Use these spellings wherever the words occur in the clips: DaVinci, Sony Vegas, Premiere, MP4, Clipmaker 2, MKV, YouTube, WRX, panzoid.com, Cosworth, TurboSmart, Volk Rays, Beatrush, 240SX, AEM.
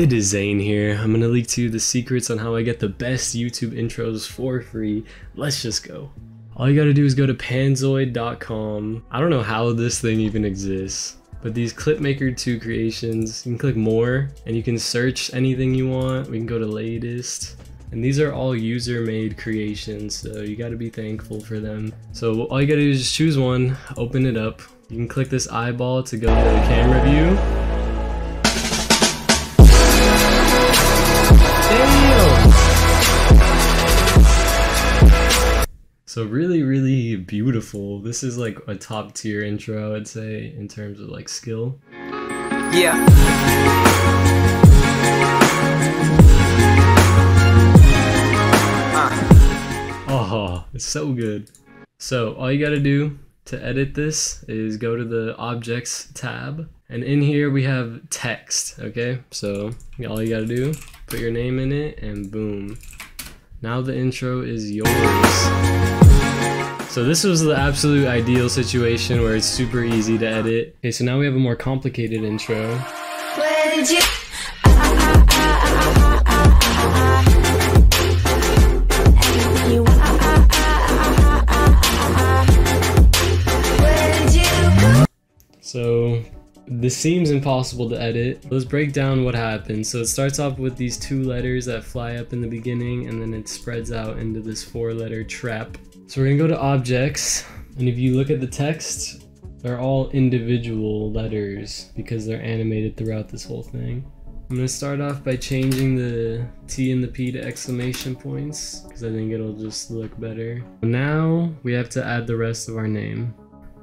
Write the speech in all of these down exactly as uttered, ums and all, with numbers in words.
It is Zane here. I'm gonna leak to you the secrets on how I get the best YouTube intros for free. Let's just go. All you gotta do is go to panzoid dot com. I don't know how this thing even exists, but these Clipmaker two creations, you can click more and you can search anything you want. We can go to latest. And these are all user-made creations, so you gotta be thankful for them. So all you gotta do is just choose one, open it up. You can click this eyeball to go to the camera view. Damn! So really, really beautiful. This is like a top tier intro, I'd say, in terms of like skill. Yeah. Oh, it's so good. So all you gotta do to edit this is go to the objects tab, and in here we have text. Okay, so all you gotta do, put your name in it, and boom, now the intro is yours. So this was the absolute ideal situation where it's super easy to edit. Okay, so now we have a more complicated intro. Where did you So this seems impossible to edit. Let's break down what happens. So it starts off with these two letters that fly up in the beginning, and then it spreads out into this four letter trap. So we're gonna go to objects, and if you look at the text, they're all individual letters because they're animated throughout this whole thing. I'm gonna start off by changing the T and the P to exclamation points because I think it'll just look better. Now we have to add the rest of our name.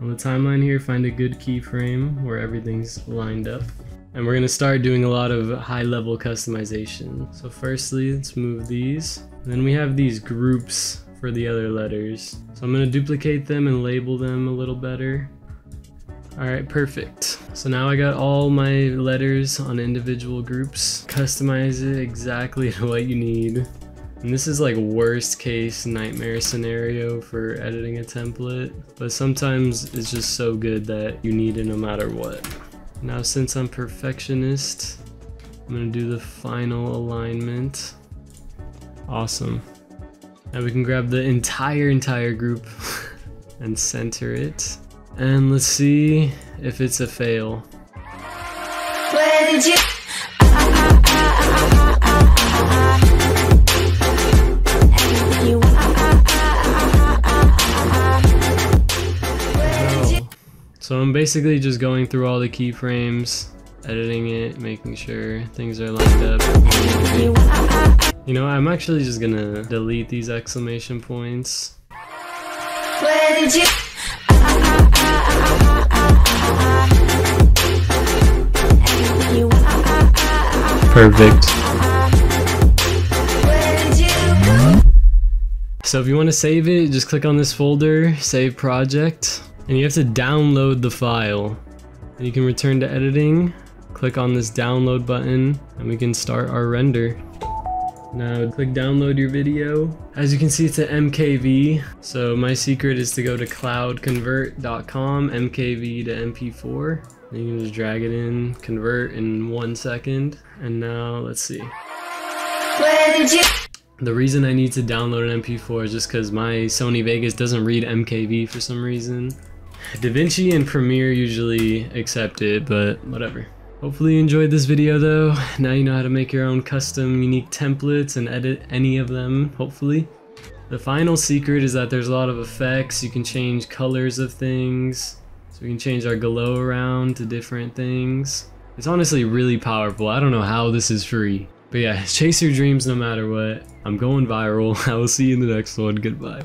On the timeline here, find a good keyframe where everything's lined up. And we're gonna start doing a lot of high-level customization. So firstly, let's move these. And then we have these groups for the other letters. So I'm gonna duplicate them and label them a little better. All right, perfect. So now I got all my letters on individual groups. Customize it exactly to what you need. And this is like worst case nightmare scenario for editing a template, but sometimes it's just so good that you need it no matter what. Now, since I'm perfectionist, I'm gonna do the final alignment. Awesome. Now we can grab the entire entire group and center it. And let's see if it's a fail. Where did you So I'm basically just going through all the keyframes, editing it, making sure things are lined up. You know, I'm actually just gonna delete these exclamation points. Where did you? Perfect. So if you want to save it, just click on this folder, save project. And you have to download the file. And you can return to editing, click on this download button, and we can start our render. Now click download your video. As you can see, it's an M K V. So my secret is to go to cloud convert dot com, M K V to M P four. And you can just drag it in, convert in one second. And now let's see. Where did you? The reason I need to download an M P four is just because my Sony Vegas doesn't read M K V for some reason. DaVinci and Premiere usually accept it, but whatever. Hopefully you enjoyed this video though. Now you know how to make your own custom unique templates and edit any of them, hopefully. The final secret is that there's a lot of effects. You can change colors of things. So we can change our glow around to different things. It's honestly really powerful. I don't know how this is free. But yeah, chase your dreams no matter what. I'm going viral. I will see you in the next one. Goodbye.